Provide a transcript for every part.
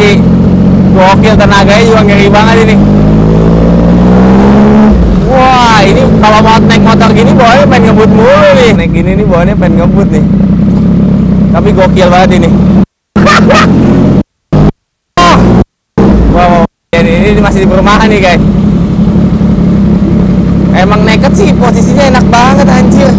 sih gokil, tenaganya juga ngeri banget ini. Wah, ini kalau mau naik motor gini bawahnya pengen ngebut mulu nih. Naik gini nih bawahnya pengen ngebut nih. Tapi gokil banget ini. Wow, ini masih di perumahan nih guys. Emang naked sih posisinya enak banget anjir.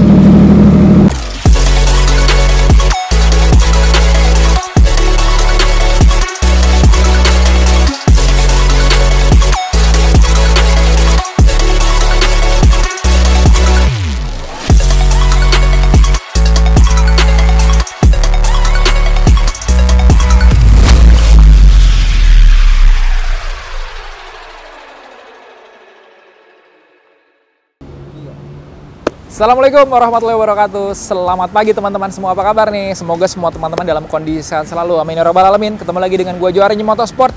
Assalamualaikum warahmatullahi wabarakatuh. Selamat pagi teman-teman semua, apa kabar nih? Semoga semua teman-teman dalam kondisi sehat selalu, amin ya rabbal alamin. Ketemu lagi dengan gue RnJ Motorsport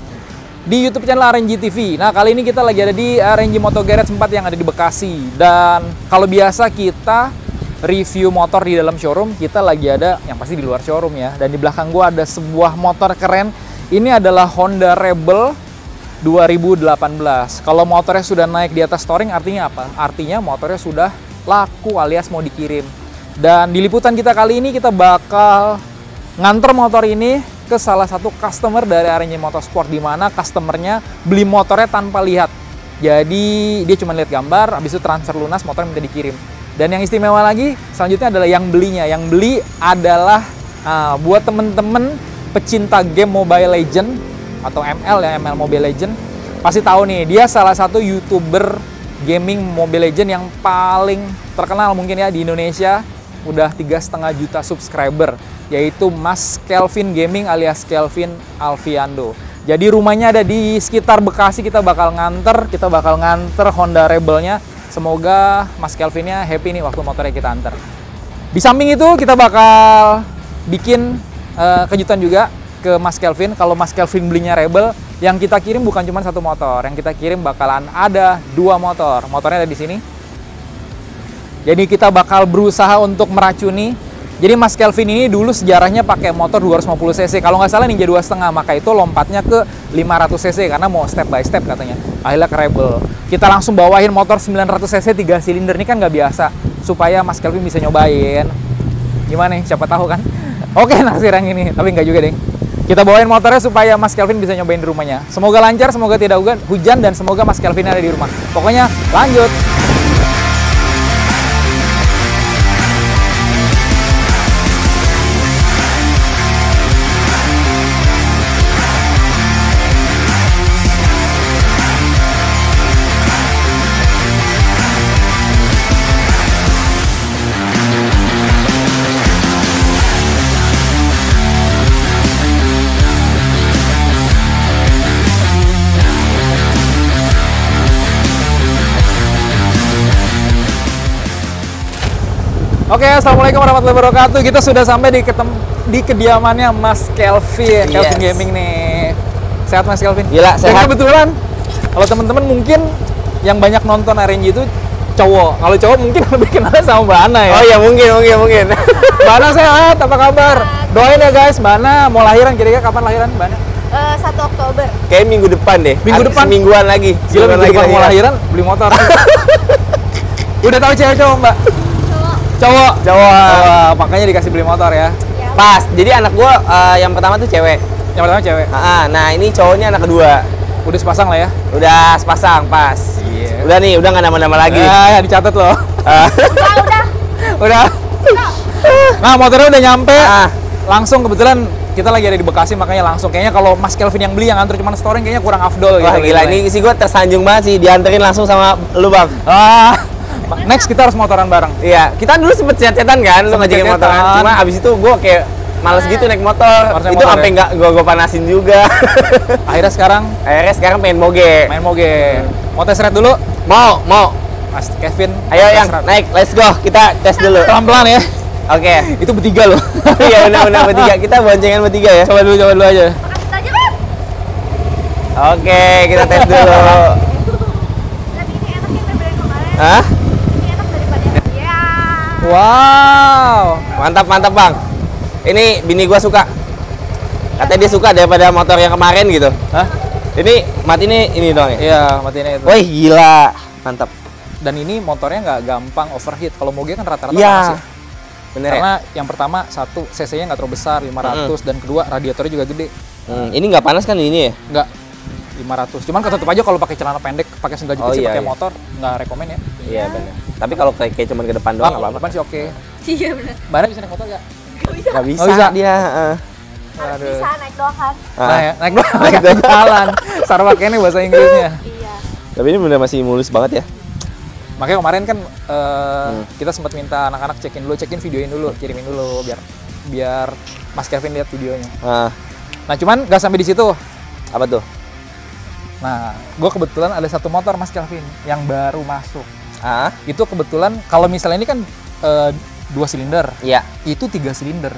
di YouTube channel RnJ TV. Nah, kali ini kita lagi ada di RnJ Moto Garage 4 yang ada di Bekasi. Dan kalau biasa kita review motor di dalam showroom, kita lagi ada yang pasti di luar showroom ya. Dan di belakang gue ada sebuah motor keren. Ini adalah Honda Rebel 2018. Kalau motornya sudah naik di atas touring artinya apa? Artinya motornya sudah laku alias mau dikirim. Dan di liputan kita kali ini kita bakal nganter motor ini ke salah satu customer dari RnJ Motorsport, di mana customernya beli motornya tanpa lihat. Jadi dia cuma lihat gambar, habis itu transfer lunas, motornya minta dikirim. Dan yang istimewa lagi selanjutnya adalah yang belinya. Yang beli adalah buat temen-temen pecinta game Mobile Legends atau ML ya, ML Mobile Legends. Pasti tahu nih, dia salah satu YouTuber gaming Mobile Legends yang paling terkenal mungkin ya di Indonesia, udah 3,5 juta subscriber, yaitu Mas Kelvin Gaming alias Kelvin Alviando. Jadi rumahnya ada di sekitar Bekasi, kita bakal nganter Honda Rebelnya. Semoga Mas Kelvinnya happy nih waktu motornya kita anter. Di samping itu kita bakal bikin kejutan juga ke Mas Kelvin. Kalau Mas Kelvin belinya Rebel, yang kita kirim bukan cuma satu motor, yang kita kirim bakalan ada dua motor. Motornya ada di sini. Jadi kita bakal berusaha untuk meracuni. Jadi Mas Kelvin ini dulu sejarahnya pakai motor 250 cc, kalau nggak salah Ninja 2,5, maka itu lompatnya ke 500 cc karena mau step by step katanya. Akhirnya ke Rebel. Kita langsung bawain motor 900 cc 3 silinder, ini kan nggak biasa, supaya Mas Kelvin bisa nyobain. Gimana nih, siapa tahu kan? Oke, naksir yang ini, tapi nggak juga deh. Kita bawain motornya supaya Mas Kelvin bisa nyobain di rumahnya. Semoga lancar, semoga tidak hujan, dan semoga Mas Kelvin ada di rumah. Pokoknya lanjut. Oke, assalamualaikum warahmatullahi wabarakatuh. Kita sudah sampai di kediamannya Mas Kelvin, Kelvin Gaming nih. Sehat Mas Kelvin? Gila, sehat. Dan kebetulan, kalau teman-teman mungkin yang banyak nonton RnJ itu cowok. Kalau cowok mungkin lebih kenal sama Mbak Ana ya. Oh iya, mungkin. Mbak Ana sehat, apa kabar? Doain ya guys, Mbak Ana mau lahiran, kira-kira kapan lahiran Mbak Ana? 1 Oktober. Kayak minggu depan deh. Minggu depan? Semingguan lagi. Gila, minggu depan mau lahiran, beli motor. Udah tahu cewek cowok Mbak? Cowok, makanya dikasih beli motor ya. Pas, jadi anak gue yang pertama tuh cewek. Yang pertama cewek? Nah ini cowoknya anak kedua. Udah sepasang lah ya? Udah sepasang, pas. Yeah. Udah nih, udah nggak nama-nama lagi. Ya, dicatat loh. Udah. Nah, motornya udah nyampe. Langsung, kebetulan kita lagi ada di Bekasi, makanya langsung. Kayaknya kalau Mas Kelvin yang beli, yang antar cuma storing, kayaknya kurang afdol. Wah, gitu. Gila, ini sih gue tersanjung banget sih, dianterin langsung sama lu bang. Next kita harus motoran bareng. Iya, kita dulu sempet chat-chatan kan, lu ngajakin motoran. Cuma abis itu gue kayak males gitu naik motor. Itu sampai nggak gue panasin juga. Akhirnya sekarang pengen moge. Mau tes ride dulu? Mau. Mas Kelvin, ayo yang naik, let's go. Kita tes dulu. Pelan-pelan ya. Oke. Itu bertiga loh. Iya, benar-benar bertiga. Kita boncengan bertiga ya. Coba dulu aja. Makasih aja, Bang. Oke, kita tes dulu. Lagi ini enaknya berbeda kemarin. Hah? Wow, mantap Bang. Ini bini gua suka. Katanya dia suka daripada motor yang kemarin gitu. Hah? Ini Martinnya ini doang ya? Iya, Martinnya itu. Wih, gila. Mantap. Dan ini motornya nggak gampang overheat. Kalau Moge kan rata-rata masih. Bener, karena ya? Yang pertama, satu, CC-nya nggak terlalu besar, 500. Dan kedua, radiatornya juga gede. Ini nggak panas kan ini ya? Nggak. 500. Cuman tetap aja kalau pakai celana pendek, pakai sendal jepit, pakai motor, nggak rekomen ya? Iya, benar. Tapi kalau kayak cuman ke depan doang nggak apa-apa. Depan sih oke. Iya, benar. Mbak bisa naik motor nggak? Nggak bisa. Bisa dia. Harus bisa naik doang kan? Naik doang, naik jalan. Sarwaknya bahasa Inggrisnya. Iya. Tapi ini bener masih mulus banget ya. Makanya kemarin kan kita sempat minta anak-anak cekin videoin dulu, kirimin dulu biar Mas Kelvin lihat videonya. Nah, cuman nggak sampai di situ. Apa tuh? Nah, gue kebetulan ada satu motor Mas Kelvin yang baru masuk. Itu kebetulan kalau misalnya ini kan 2 silinder. Iya. Itu 3 silinder.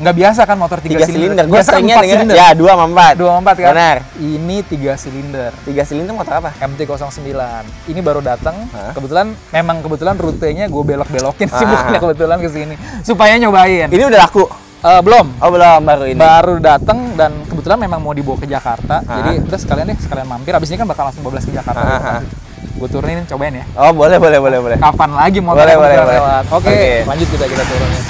Nggak biasa kan motor 3 silinder. Gue seringnya dengan ya 2 sama 4. 2 sama 4 kan? Benar. Ini 3 silinder. 3 silinder motor apa? MT-09. Ini baru datang. Kebetulan memang rutenya gue belok-belokin sih, bukannya kebetulan ke sini supaya nyobain. Ini udah laku? Belum. Oh, belum, baru ini. Baru datang dan kebetulan memang mau dibawa ke Jakarta. Jadi udah sekalian mampir. Abis ini kan bakal langsung 12 ke Jakarta. Gue turunin, cobain ya. Oh, boleh. Kapan lagi motor boleh. Lewat? Oke. Lanjut kita turunin.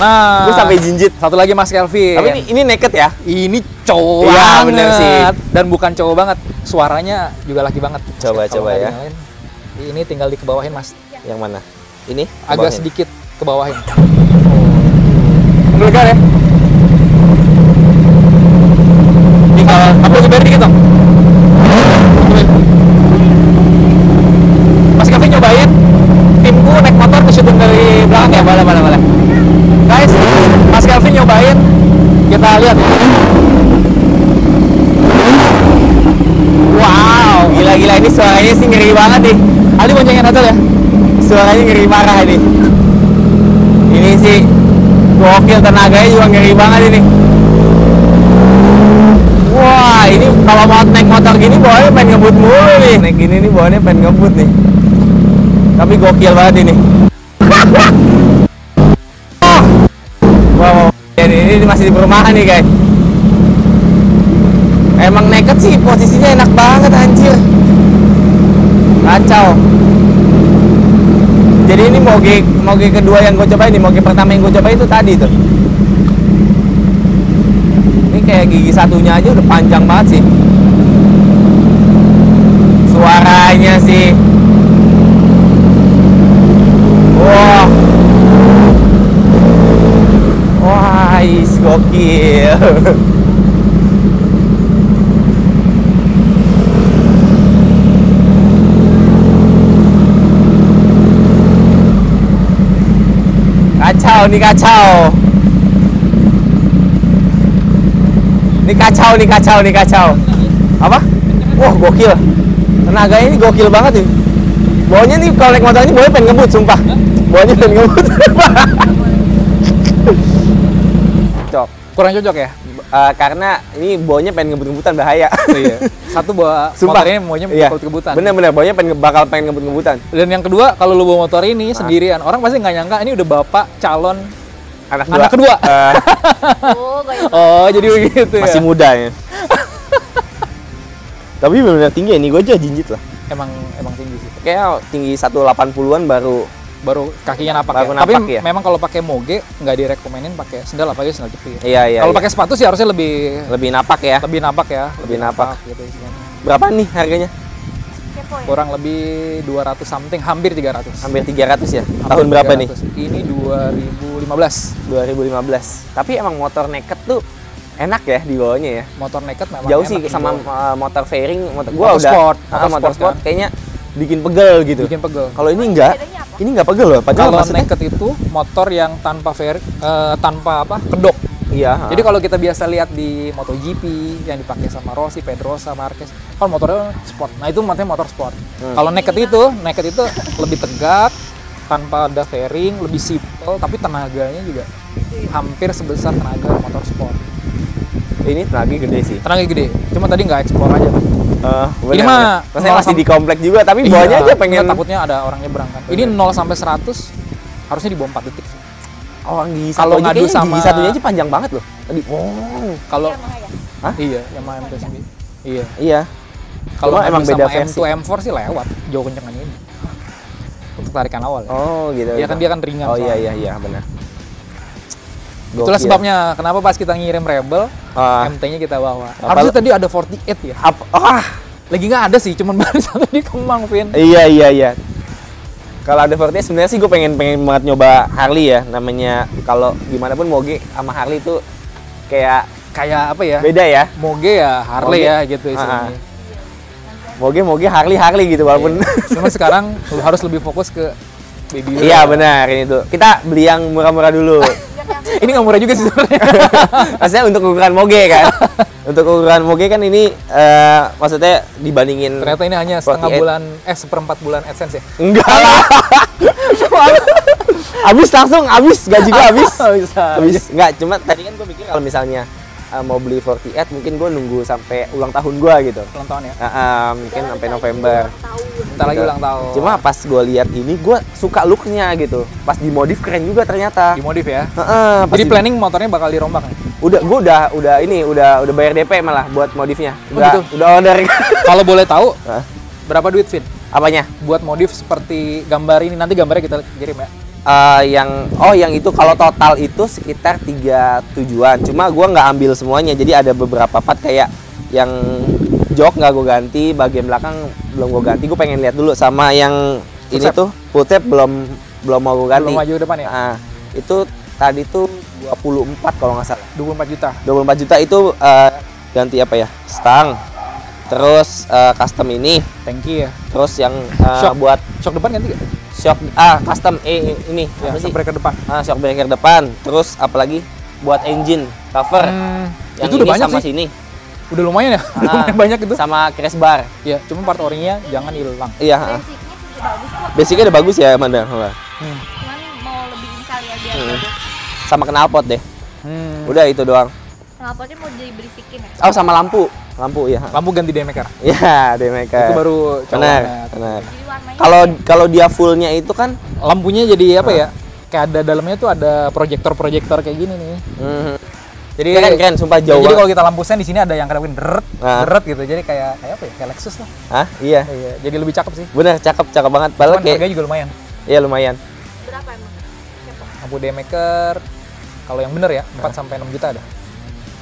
Nah, gue sampai jinjit. Satu lagi Mas Kelvin. Tapi ini naked ya? Ini cowok banget. Bener sih. Dan bukan cowok banget, suaranya juga laki banget. Coba ya. Dinalain. Ini tinggal dikebawahin Mas. Yang mana? Ini? Agak sedikit kebawahin. Menggelegar ya? Ini kalau aku geber dikit dong. Mas Kelvin nyobain timku naik motor ke syuting dari belakang ya? Boleh. Guys, Mas Kelvin nyobain, kita lihat. Wow, gila-gila ini suaranya sih ngeri banget nih. Ali boncengin aja ya. Suaranya ngeri parah ini. Ini sih gokil, tenaganya juga ngeri banget ini. Wah, ini kalau mau naik motor gini bawaannya pengen ngebut mulu nih. Naik gini nih bawaannya pengen ngebut nih. Tapi gokil banget ini. Ini masih di perumahan nih guys. Emang naked sih posisinya enak banget anjir. Kacau. Jadi ini Moge kedua yang gue cobain nih. Moge pertama yang gue cobain itu tadi tuh. Ini kayak gigi satunya aja udah panjang banget sih. Suaranya sih. Gokil. Kacau. Apa? Wah, gokil. Tenaganya ini gokil banget nih. Bawanya nih kalau naik motor ini bawanya pengen ngebut sumpah. Bawanya pengen ngebut. Kurang cocok ya? Karena ini bawanya pengen ngebut-ngebutan, bahaya. Satu bawa motor ini bawanya ngebut-ngebutan. Bener-bener, bawanya bakal pengen ngebut-ngebutan. Dan yang kedua, kalau lu bawa motor ini sendirian, orang pasti nggak nyangka ini udah bapak calon anak kedua. Oh, jadi begitu ya? Masih muda ya? Tapi bener-bener tinggi ya, ini gue aja jinjit lah. Emang tinggi sih? Kayaknya tinggi 180-an baru kakinya napak ya. Tapi ya? Memang kalau pakai Moge nggak direkomenin pakai sendal, apalagi sendal jepit. Iya. Kalau pakai sepatu sih harusnya lebih napak ya. Gitu. Berapa nih harganya? Kurang lebih 200 something, hampir 300. Hampir 300 ya. Tahun berapa nih? Ini 2015. Tapi emang motor naked tuh enak ya di bawahnya ya. Motor naked memang jauh enak sih sama motor fairing, motor sport kayaknya bikin pegel gitu. Kalau ini enggak. Ini nggak pegel loh, padahal kalau naked itu motor yang tanpa kedok. Iya. Jadi kalau kita biasa lihat di MotoGP yang dipakai sama Rossi, Pedrosa, Marquez, kalau motornya sport. Nah, itu maksudnya motor sport. Kalau naked itu lebih tegak, tanpa ada fairing, lebih simple, motorcycle, tapi tenaganya juga hampir sebesar tenaga motor sport. Ini tenaga gede sih. Tenaga gede, cuma tadi nggak explore aja. Ini mah rasanya masih di komplek juga, tapi bawahnya aja pengen. Takutnya ada orang nyebrang kan. Ini 0 sampai 100 harusnya di bawah 4 detik. Oh, kalau ngadu sama gigi satunya aja panjang banget loh. Tadi wow. Kalau iya, Yamaha MT sendiri. Iya. Iya. Kalau emang beda versi. M2 M4 sih lewat jauh kencengan ini. Untuk tarikan awal. Oh, gitu. Ya kan dia kan ringan. Oh iya iya iya, benar. Itulah sebabnya kenapa pas kita ngirim Rebel, MT-nya kita bawa. Harusnya tadi ada 48 ya. Lagi nggak ada sih, cuman baru satu di Kemang, Vin. Iya iya iya. Kalau ada 48 sebenarnya sih gue pengen banget nyoba Harley ya, namanya kalau gimana pun Moge sama Harley itu kayak apa ya? Beda ya. Moge ya Harley ya gitu istilahnya. Moge Harley gitu walaupun. Cuma sekarang harus lebih fokus ke baby. Iya benar ini tuh. Kita beli yang murah-murah dulu. Ini nggak murah juga sih sebenarnya. Maksudnya untuk ukuran Moge kan. Untuk ukuran Moge kan ini maksudnya dibandingin. Ternyata ini hanya seperempat bulan AdSense ya? Enggak lah. Abis gaji gua abis. Enggak, cuma tadi kan gua mikir kalau misalnya mau beli 48 mungkin gua nunggu sampai ulang tahun gua gitu. Ulang tahun ya? Mungkin sampai November. Bentar lagi ulang tahun. Cuma pas gua lihat ini gua suka looknya gitu. Pas dimodif keren juga ternyata. Dimodif ya? Jadi planning motornya bakal dirombak ya? Udah, gua udah bayar DP malah buat modifnya. Udah order. Kalau boleh tahu berapa duit, Vin? Apanya? Buat modif seperti gambar ini, nanti gambarnya kita kirim ya. Yang itu kalau total itu sekitar 3 tujuan. Cuma gue nggak ambil semuanya, jadi ada beberapa part kayak yang jok nggak gue ganti, bagian belakang belum gue ganti. Gue pengen lihat dulu sama yang ini tuh putep belum mau gue ganti. Belum maju depan ya. Itu tadi tuh 24 kalau nggak salah. 24 juta itu ganti apa ya? Stang. Terus custom ini. Tanki ya. Terus yang buat shock depan ganti nggak? Shock custom ini ya, shock breaker depan. Shock breaker depan. Terus apalagi buat engine cover. Yang itu udah ini banyak sama sih. Sini. Udah lumayan ya. Lumayan banyak itu. Sama crash bar. Iya, cuma part orinya jangan hilang. Iya, basicnya udah bagus ya, Amanda. Cuman mau lebihin kali ya biar bagus. Sama knalpot deh. Udah itu doang. Knalpotnya mau diberifikin ya? Oh, sama lampu. Lampu ya. Lampu ganti daymaker. Iya, daymaker. Itu baru benar. Kalau dia fullnya itu kan lampunya jadi apa ya? Kayak ada dalamnya tuh ada proyektor kayak gini nih. Jadi keren, sumpah jauh. Jadi kalau kita lampu sen di sini ada yang kadang-kadang deret gitu. Jadi kayak apa ya? Kayak Lexus lah. Iya. Jadi lebih cakep sih. Bener, cakep banget. Padahal harganya juga lumayan. Iya, lumayan. Berapa emang? Lampu daymaker kalau yang bener ya 4 sampai 6 juta ada.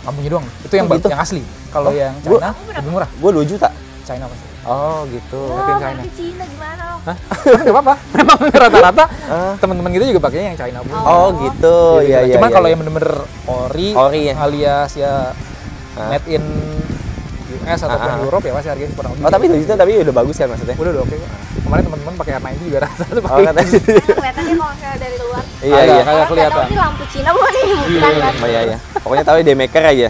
Lampunya doang. Itu yang gitu? Yang asli. Kalau yang China lebih murah. Gua 2 juta. China pasti. Oh gitu. Tapi China gimana loh? Hah? Enggak apa-apa. Memang rata-rata teman-teman kita juga pakainya yang China pun. Oh gitu. Iya iya. Cuman kalau yang bener-bener ori ya, alias ya made in US ataupun Europe ya pasti harganya kurang lebih. Oh tapi 2 juta tapi udah bagus ya maksudnya. Udah oke. Kemarin teman-teman pakai R9 juga rata-rata pakai. Kelihatannya kalau dari luar. Iya iya, kagak kelihatan. Ini lampu Cina bukan nih, bukan. Iya. Pokoknya tahu daymaker aja.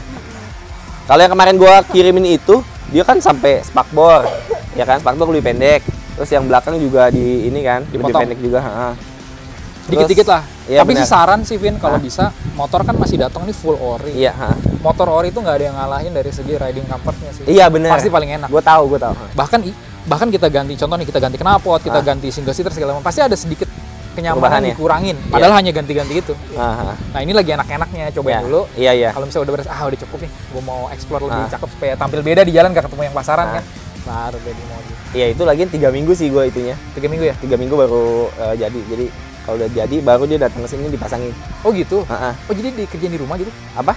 Kalau yang kemarin gua kirimin itu, dia kan sampai spakbor, ya kan? Spakbor lebih pendek. Terus yang belakang juga di ini kan, lebih pendek juga. Dikit-dikit lah. Ya, tapi bener. Sih saran sih, Vin, kalau bisa, motor kan masih datang nih full ori. Iya. Motor ori itu nggak ada yang ngalahin dari segi riding comfortnya sih. Iya benar. Pasti paling enak. Gua tahu. Bahkan kita ganti, contoh nih kita ganti knalpot, kita ganti single seater segala macam. Pasti ada sedikit kenyamanan dikurangin, padahal hanya ganti-ganti gitu. Nah ini lagi enak-enaknya, cobain dulu. Iya. Kalau misalnya udah beres, udah cukup nih, gue mau explore lebih cakep supaya tampil beda di jalan, gak ketemu yang pasaran kan. Baru beda mau. Iya itu lagi 3 minggu sih gue itunya. 3 minggu ya? 3 minggu baru jadi. Jadi kalau udah jadi, baru dia datang ke sini dipasangin. Oh gitu. Oh jadi dikerjain di rumah gitu? Apa?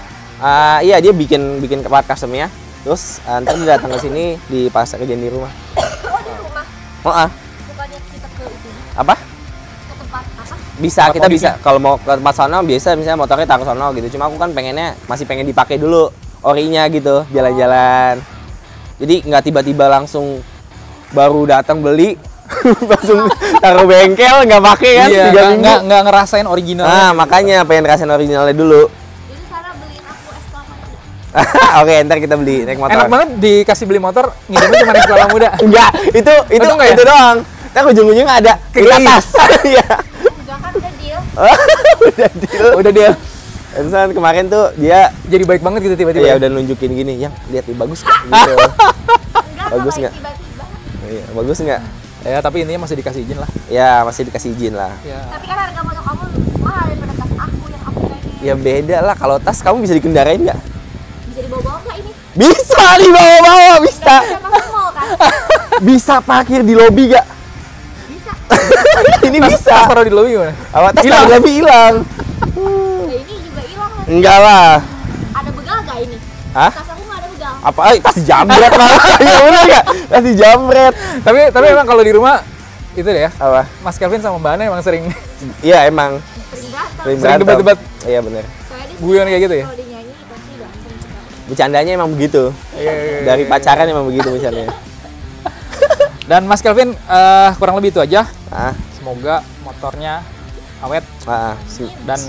Iya dia bikin part customnya, terus nanti dia datang ke sini dipasang kerjain di rumah. Oh di rumah? Bukannya kita ke itu? Apa? Bisa, kita bisa. Kalau mau ke tempat sono biasa misalnya motornya taruh sono gitu. Cuma aku kan masih pengen dipakai dulu orinya gitu, jalan-jalan. Jadi nggak tiba-tiba langsung baru datang beli langsung taruh bengkel nggak pakai kan? Iya, nggak ngerasain original. Makanya pengen ngerasain originalnya dulu. Jadi Sarah beliin aku es kelapa muda. Oke, ntar kita beli naik motor. Enak banget dikasih beli motor ngirimnya cuma es kelapa muda. Enggak, itu doang. Ntar ujung-ujungnya ada ke atas. Iya. Kan udah deal Udah deal. Udah deal. Ensan kemarin tuh dia jadi baik banget gitu tiba-tiba. Iya, udah nunjukin gini, "Yang lihat nih bagus kan?" Gitu. Bagus enggak? Iya, bagus enggak? Ya, tapi intinya masih dikasih izin lah. Ya, masih dikasih izin lah. Ya. Tapi kan harga motor kamu mahal daripada tas aku yang aku pengen. Ya beda lah, kalau tas kamu bisa dikendarain nggak? Bisa dibawa-bawa nggak ini? Bisa dibawa-bawa, bisa. Bisa masuk mall kan? Bisa parkir di lobi nggak? Bisa. Ini tas, bisa. Tas taruh di lobi gimana? Awal tas di lobi hilang. Nah, ini juga hilang. Enggak lah. Ada begal nggak ini? Hah? Tas aku nggak ada begal. Apa? Tas jambret malah. Ya bener nggak? Tas jambret. Tapi emang kalau di rumah itu deh ya. Apa? Mas Kelvin sama Mbak Ana emang sering. Iya emang. Sering debat-debat. Iya bener. Guyon kayak gitu ya. Kalau dinyanyi pasti ganteng. Bercandanya emang begitu. Dari pacaran emang begitu bercandanya. Dan Mas Kelvin kurang lebih itu aja. Semoga motornya awet. Dan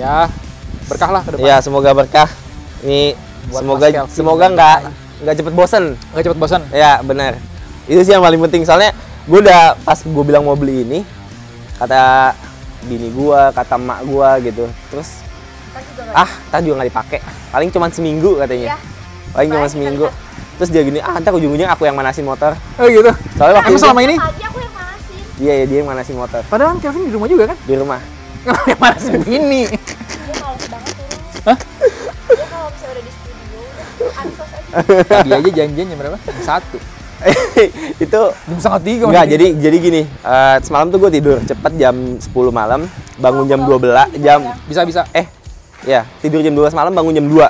ya berkah lah ke depan. Iya semoga berkah. Ini semoga nggak cepet bosen. Nggak cepet bosen. Iya bener. Itu sih yang paling penting, soalnya gue udah pas gue bilang mau beli ini, kata bini gue, kata emak gue gitu, terus tas juga nggak dipakai, paling cuma seminggu katanya, iya. Paling cuma seminggu, terus dia gini, ntar ujung-ujungnya aku yang manasin motor, oh gitu, soalnya waktu selama ini, iya ya dia yang manasin motor, padahal kan Kelvin di rumah juga kan, di rumah, yang manasin bini, dia males banget tuh, dia kalau bisa udah di studio, ansos aja, tadi aja janjiannya berapa? 1. Itu jam 2:30 nggak jadi gini semalam tuh gue tidur cepet jam 10 malam bangun jam 12 jam ya tidur jam 12 malam bangun jam 2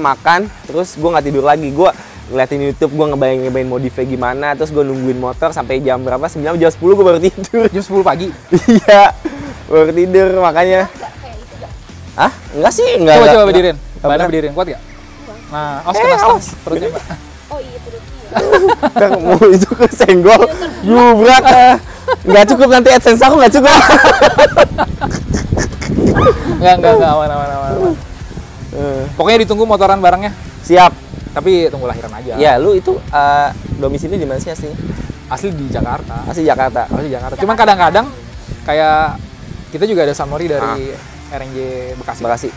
makan terus gue nggak tidur lagi, gue ngeliatin YouTube, gue ngebayangin modifnya gimana, terus gue nungguin motor sampai jam berapa, 9 jam 10 gue baru tidur, jam 10 pagi iya baru tidur makanya. Hah? Enggak sih, enggak coba berdiriin, mana berdiriin kuat gak? Nah os terusnya mbak. Oh iya terus. Ntar mau itu kesenggol, jubrak, nggak cukup nanti AdSense aku nggak cukup. Nggak aman. Pokoknya ditunggu motoran barangnya. Siap. Tapi tunggu lahiran aja. Ya lu itu domisili di mana sih aslinya? Asli di Jakarta. Asli Jakarta. Asli Jakarta. Cuman kadang-kadang kayak kita juga ada summary dari RnJ Bekasi. Bekasi.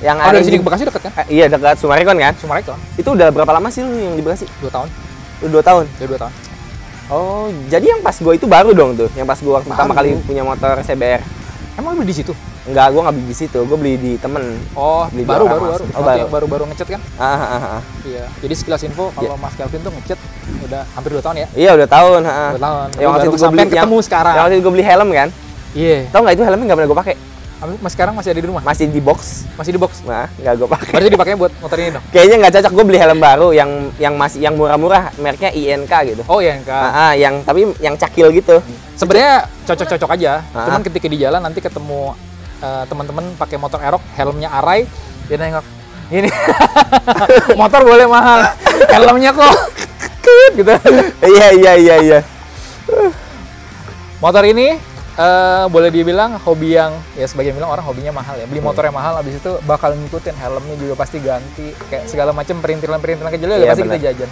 Yang ada di Bekasi dekat kan? Iya dekat Summarecon kan? Summarecon. Itu udah berapa lama sih lu yang di Bekasi? 2 tahun. Udah 2 tahun? Udah 2 tahun. Oh, jadi yang pas gue itu baru dong tuh? Yang pas gue pertama kali punya motor CBR. Emang lu beli di situ? Enggak, gue nggak beli di situ. Gue beli di temen. Oh, baru-baru. Oh, baru-baru ngecat kan? Iya. Jadi sekilas info, kalau Mas Kelvin tuh ngecat udah hampir 2 tahun ya? Iya, udah tahun. 2 tahun. Yang waktu itu gue beli ketemu sekarang. Yang waktu itu gue beli helm kan? Iya. Tau nggak itu helmnya nggak pernah gue pakai? Mas sekarang masih ada di rumah? Masih di box. Masih di box? Nah, nggak gue pakai. Berarti dipakainya buat motor ini dong? Kayaknya nggak cocok, gue beli helm baru yang murah-murah, mereknya INK gitu. Oh INK. Yang tapi yang cakil gitu. Sebenarnya cocok-cocok aja. Cuman ketika di jalan nanti ketemu teman-teman pakai motor Aerox, helmnya Arai, dia nengok ini motor boleh mahal, helmnya kok gitu. Iya. Motor ini boleh dibilang hobi yang ya sebagian bilang orang hobinya mahal ya, beli motor yang mahal abis itu bakal ngikutin helmnya juga pasti ganti kayak segala macam perintilan kecil ya pasti kita jajan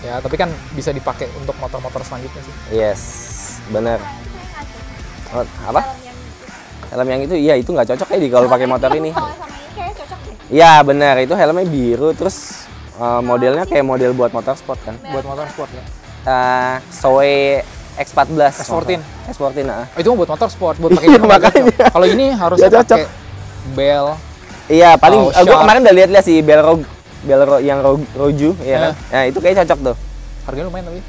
ya, tapi kan bisa dipakai untuk motor-motor selanjutnya sih. Yes benar. Oh, apa helm yang itu iya itu nggak cocok ya kalau pakai motor ini ya benar, itu helmnya biru terus modelnya kayak model buat motor sport kan, buat motor sport ya soe X14, S14, S14 itu buat motor sport, buat pakai makanya. Kalau ini harus pakai bel. Iya paling. Gue kemarin udah lihat sih bel yang roju, ya. Nah itu kayak cocok tuh. Harganya lumayan tapi.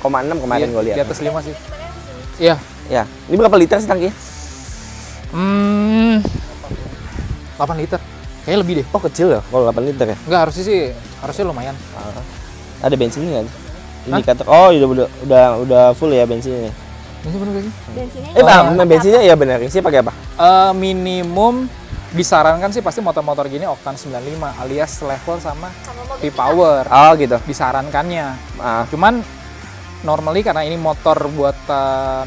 5,6 kemarin gue lihat. Di atas 5 sih. Iya. Ya. Ini berapa liter sih tangkinya? 8 liter. Kayaknya lebih deh. Oh kecil ya, kalau 8 liter ya? Enggak harusnya sih, harusnya lumayan. Ada bensinnya nggak? Indikator. Oh, udah full ya bensinnya. Bensinnya. Bensinnya ya benar. Isinya pakai apa? Minimum disarankan sih pasti motor-motor gini oktan 95 alias level sama V-power. Oh, gitu. Disarankannya. Cuman normally karena ini motor buatan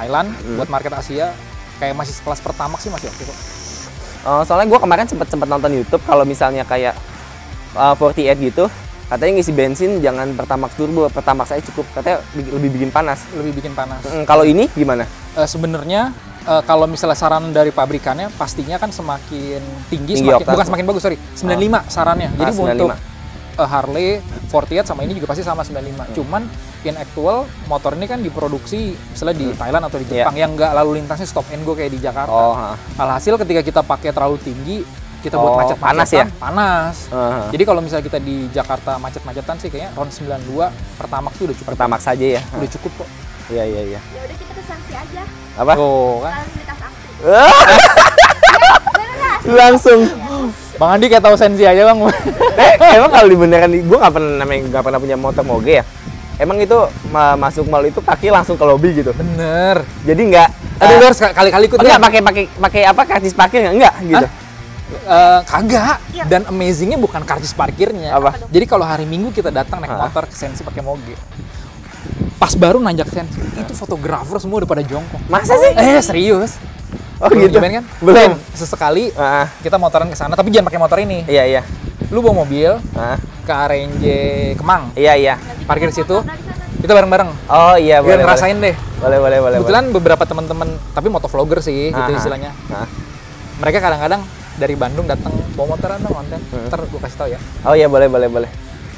Thailand, buat market Asia kayak masih kelas Pertamax sih masih oke kok. Soalnya gue kemarin sempet nonton YouTube kalau misalnya kayak 48 gitu. katanya ngisi bensin jangan Pertamax turbo, Pertamax saya cukup, katanya lebih bikin panas. Lebih bikin panas. Kalau ini gimana? Sebenarnya kalau misalnya saran dari pabrikannya, pastinya kan semakin tinggi semakin, bukan semakin bagus, sorry, 95 sarannya. Jadi untuk Harley 48 sama ini juga pasti sama 95. Cuman in actual motor ini kan diproduksi misalnya di Thailand atau di Jepang yang nggak lalu lintasnya stop and go kayak di Jakarta. Alhasil ketika kita pakai terlalu tinggi kita buat macet-macetan, panas ya? Panas. Jadi kalau misalnya kita di Jakarta macet-macetan sih kayaknya round 92 Pertamax tuh udah cukup. Pertamax saja ya? Udah cukup kok. Iya. Ya udah kita ke Sensi aja. Apa? Oh, kan. Langsung. Bang Andi kayak tahu Sensi aja bang. Emang kalau dibeneran, gue nggak pernah punya motor moge ya. Emang itu masuk mal itu kaki langsung ke lobby gitu. Bener. Jadi nggak. Aduh harus kali-kali ikut. Nggak pakai apa kartis parkir nggak gitu. Kagak. Dan amazingnya bukan kartis parkirnya. Apa? Jadi kalau hari Minggu kita datang naik motor ke Sensi pakai moge. Pas baru nanjak Sensi itu fotografer semua udah pada jongkok. Masa sih? Serius. Oh gitu kan? Belum. Sesekali kita motoran ke sana tapi jangan pakai motor ini. Iya. Lu bawa mobil ke RnJ Kemang. Iya. Parkir situ. Kita bareng-bareng. Oh iya, boleh. Biar ngerasain deh. Boleh. Kebetulan beberapa teman-teman tapi motovlogger sih gitu istilahnya. Mereka kadang-kadang dari Bandung datang bawa motoran dong konten. Ntar gua kasih tau ya. Oh iya, boleh.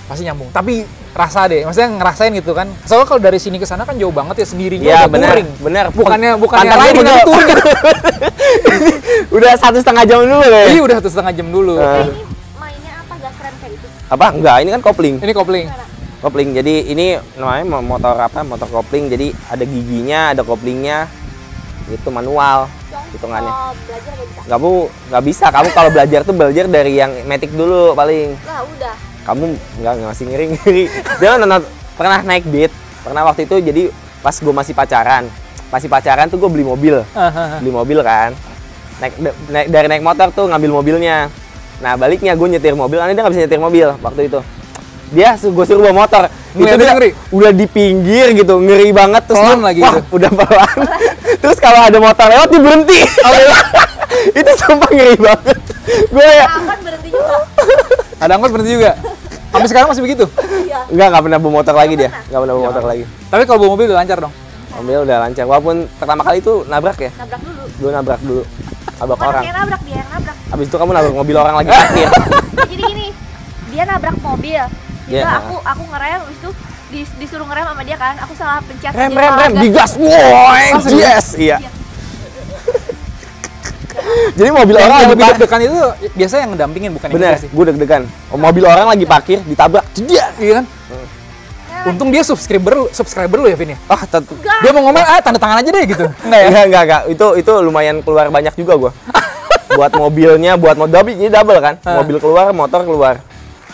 Pasti nyambung. Tapi rasa deh, maksudnya ngerasain gitu kan. Soalnya kalau dari sini ke sana kan jauh banget ya sendirinya. Iya bener. Bukannya lain dengan touring. Udah 1,5 jam dulu ya? Iya udah 1,5 jam dulu. Ini mainnya apa? Gas rem kayak gitu? Apa? Enggak, ini kan kopling. Ini kopling. Kopling, jadi ini namanya motor apa? Motor kopling, jadi ada giginya, ada koplingnya. Itu manual hitungannya. Kalau belajar nggak bisa? Nggak bisa, kamu kalau belajar tuh belajar dari yang matic dulu paling. Lah udah. Kamu nggak masih ngiri-ngiri. Jangan pernah naik date. Pernah waktu itu, jadi pas gue masih pacaran tuh gue beli mobil. Beli mobil kan. Dari naik motor tuh ngambil mobilnya. Nah baliknya gue nyetir mobil, karena dia nggak bisa nyetir mobil waktu itu. Dia gue suruh bawa motor. Itu dia ngeri. Udah di pinggir gitu, ngeri banget. Terus lagi wah, gitu. Udah pelan. Terus kalau ada motor lewat dia berhenti. Itu sumpah ngeri banget. Gue ya. Kadang-kadang berhenti juga. Sampai sekarang masih begitu? Iya. Nggak pernah bawa motor lagi dia. Nggak pernah bawa motor lagi. Tapi kalau bawa mobil udah lancar dong? Mobil udah lancar. Walaupun pertama kali itu nabrak ya? Nabrak dulu. Gue nabrak dulu. Nabrak orang. Dia yang nabrak. Abis itu kamu nabrak mobil orang lagi parkir. Jadi gini, dia nabrak mobil. Gitu aku ngerem, abis itu disuruh ngerem sama dia kan. Aku salah pencet. Rem, digas. Woy, yes. Iya. Jadi mobil orang lagi deg-degan itu biasanya yang ngedampingin bukan yang dikasih. Bener, gue deg-degan. Mobil orang lagi parkir, ditabrak, jadian, iya kan? Untung dia subscriber lu ya, Vin ya? Ah, dia mau ngomel, tanda tangan aja deh gitu. Enggak. Itu lumayan keluar banyak juga gue. Buat mobilnya, buat mobil, jadi double kan? Mobil keluar, motor keluar.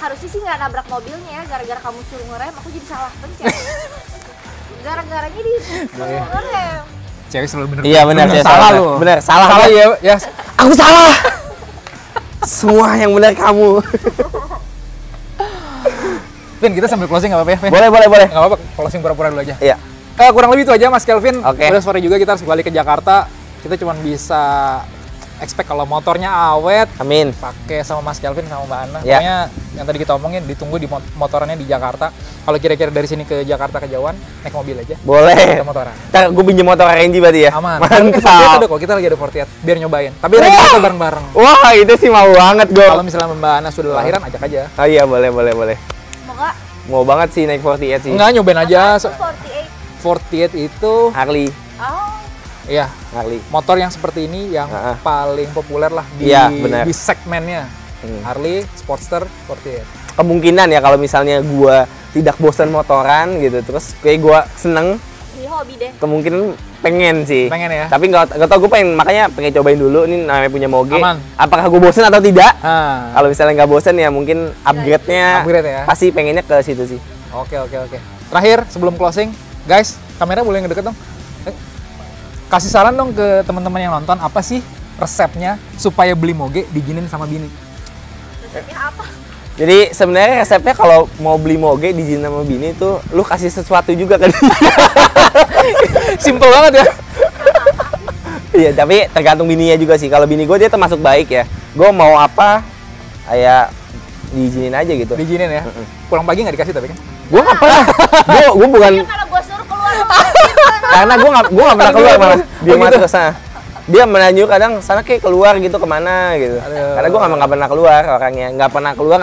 Harusnya sih nggak nabrak mobilnya, gara-gara kamu suruh ngerem, aku jadi salah pencet. Gara-garanya dia suruh ngerem. Cewek selalu bener. Iya bener, salah ya, yes. Aku salah. Semua yang benar kamu. Vin, kita sambil closing nggak apa-apa ya? Vin? Boleh. Nggak apa-apa, closing pura-pura dulu aja. Iya. Kurang lebih itu aja Mas Kelvin. Udah sore juga kita harus balik ke Jakarta. Kita cuma bisa expect kalau motornya awet. Amin. Pakai sama Mas Kelvin sama Mbak Ana. Yeah. Pokoknya yang tadi kita omongin ditunggu di motorannya di Jakarta. Kalau kira-kira dari sini ke Jakarta kejauhan naik mobil aja. Boleh. Kita motoran. Ntar gue pinjem motor RnJ berarti ya. Aman. Mantap. Kita ada kok, kita lagi ada 48 biar nyobain. Tapi lagi kita bareng-bareng. Wah, itu sih mau banget gue. Kalau misalnya Mbak Ana sudah lahiran ajak aja. Oh iya, boleh. Mau banget sih naik 48 sih. Enggak, nyobain aja. 48 itu Harley. Oh. Iya, Harley. Motor yang seperti ini yang paling populer lah di segmennya. Harley, Sportster, 48. Kemungkinan ya kalau misalnya gua tidak bosan motoran gitu, terus kayak gua seneng. Ini hobi deh. Kemungkinan pengen sih. Pengen ya. Tapi nggak tau, gua makanya pengen cobain dulu. Ini namanya punya moge. Aman. Apakah gua bosan atau tidak? Kalau misalnya nggak bosan ya mungkin upgrade-nya. Upgrade ya. Pasti pengennya ke situ sih. Oke. Terakhir sebelum closing, guys, kamera boleh ngedeket dong. Kasih saran dong ke teman-teman yang nonton, apa sih resepnya supaya beli moge diginin sama bini? Resepnya apa? Jadi sebenarnya resepnya kalau mau beli moge diginin sama bini itu lu kasih sesuatu juga kan. Simple banget ya. Iya, tapi tergantung bininya juga sih. Kalau bini gue dia termasuk baik ya. Gue mau apa kayak diizinin aja gitu. Diizinin ya? Pulang pagi nggak dikasih tapi kan? Gue nggak pernah. Gue bukan. Kalau gue suruh keluar, karena gue nggak pernah keluar malah. Dia masuk ke sana. Dia menanyu kadang sana kayak keluar gitu kemana gitu. Aduh. Karena gue nggak pernah keluar orangnya, nggak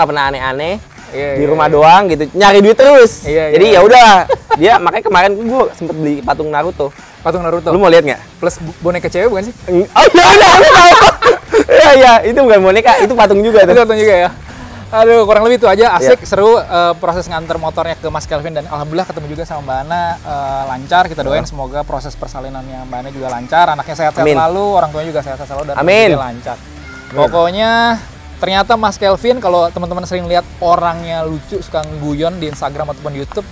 pernah aneh-aneh. Iya, di rumah doang gitu, nyari duit terus. Iya, jadi ya udah, dia makanya kemarin gue sempet beli patung Naruto. Patung Naruto. Lu mau lihat nggak? Plus boneka cewek bukan sih? Oh iya, iya, itu bukan boneka, itu patung juga. Itu patung juga ya. Aduh, kurang lebih itu aja, asik, seru proses nganter motornya ke Mas Kelvin dan alhamdulillah ketemu juga sama Mbak Ana, lancar, kita doain semoga proses persalinannya Mbak Ana juga lancar, anaknya sehat-sehat selalu, orang tuanya juga sehat-sehat selalu dan dia lancar. Pokoknya ternyata Mas Kelvin kalau teman-teman sering lihat orangnya lucu, suka ngguyon di Instagram ataupun di YouTube,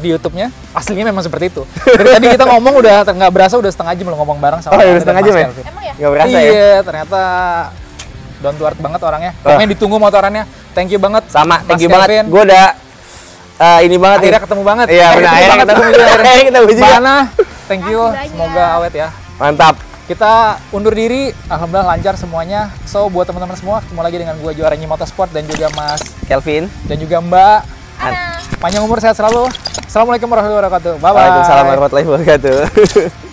di YouTube-nya aslinya memang seperti itu. Dari tadi kita ngomong udah nggak berasa udah setengah jam belum ngomong bareng sama Mas Kelvin. Emang ya? Nggak berasa ya? Iya, ternyata down to earth banget orangnya. Pokoknya ditunggu motorannya. Thank you banget. Sama, thank you banget. Gue udah ini banget. Akhirnya ketemu banget. Iya, benar. Akhirnya kita uji. Mana? Thank you. Semoga awet ya. Mantap. Kita undur diri. Alhamdulillah lancar semuanya. So, buat teman-teman semua, ketemu lagi dengan gue RnJ Motorsport dan juga Mas Kelvin dan juga Mbak Ana. Panjang umur, sehat selalu. Assalamualaikum warahmatullahi wabarakatuh. Bye bye. Waalaikumsalam warahmatullahi wabarakatuh.